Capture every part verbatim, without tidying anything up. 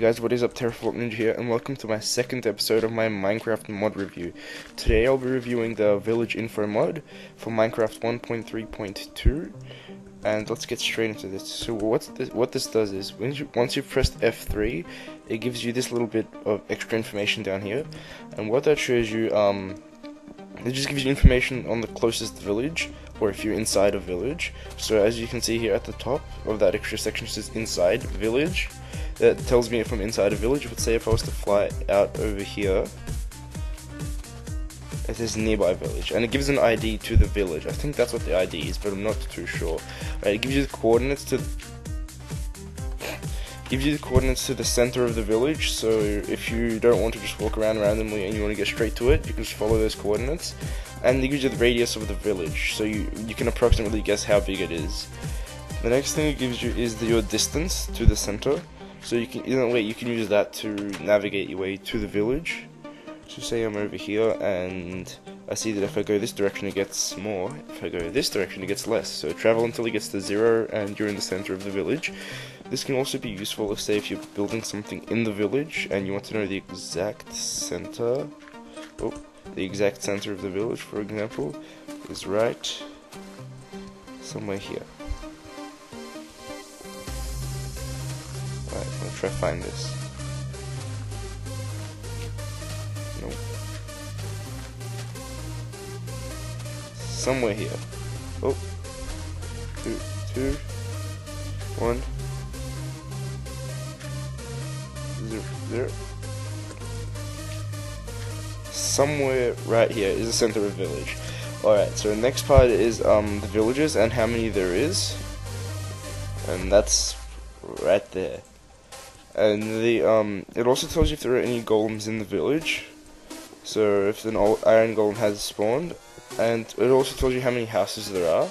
Hey guys, what is up? TeraFlopNinja here, and welcome to my second episode of my Minecraft mod review. Today I'll be reviewing the Village Info mod for Minecraft one point three point two, and let's get straight into this. So what's this, what this does is, when you, once you press F three, it gives you this little bit of extra information down here, and what that shows you, um, it just gives you information on the closest village, or if you're inside a village. So as you can see here at the top of that extra section, it says inside village. That tells me if I'm inside a village. But say if I was to fly out over here, it says nearby village, and it gives an I D to the village. I think that's what the I D is, but I'm not too sure. Right, it gives you the coordinates to gives you the coordinates to the center of the village. So if you don't want to just walk around randomly and you want to get straight to it, you can just follow those coordinates, and it gives you the radius of the village, so you you can approximately guess how big it is. The next thing it gives you is the, your distance to the center. So you can, in a way, you can use that to navigate your way to the village. So say I'm over here, and I see that if I go this direction it gets more, if I go this direction it gets less. So travel until it gets to zero and you're in the center of the village. This can also be useful if, say, if you're building something in the village and you want to know the exact center. Oh, the exact center of the village, for example, is right somewhere here. Right, I'll try to find this. Nope. Somewhere here. Oh. Two, two, one, zero, zero. Somewhere right here is the center of the village. Alright, so the next part is um, the villages and how many there is. And that's right there. And the um, it also tells you if there are any golems in the village. So if an iron golem has spawned, and it also tells you how many houses there are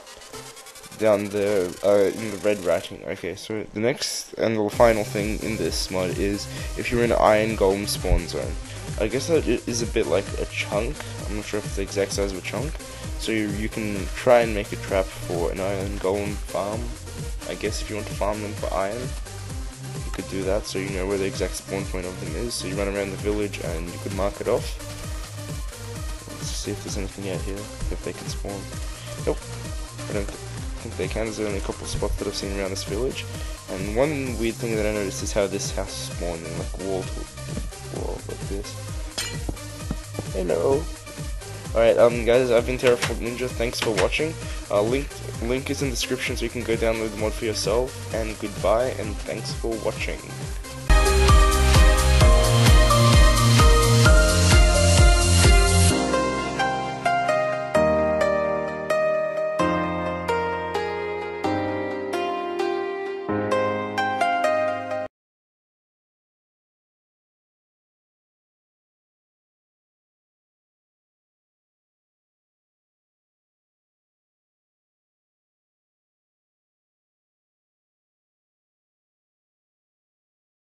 down there uh, in the red writing. Okay, so the next and the final thing in this mod is if you're in an iron golem spawn zone. I guess that is a bit like a chunk. I'm not sure if it's the exact size of a chunk. So you, you can try and make a trap for an iron golem farm. I guess if you want to farm them for iron, you could do that, so you know where the exact spawn point of them is. So you run around the village and you could mark it off. Let's see if there's anything out here, if they can spawn. Nope, I don't th think they can. There's only a couple of spots that I've seen around this village. And one weird thing that I noticed is how this house spawned in, like, wall to wall, like this. Hello. Alright, um, guys, I've been TeraFlopNinja. Thanks for watching. Uh, link, link is in the description, so you can go download the mod for yourself. And goodbye, and thanks for watching.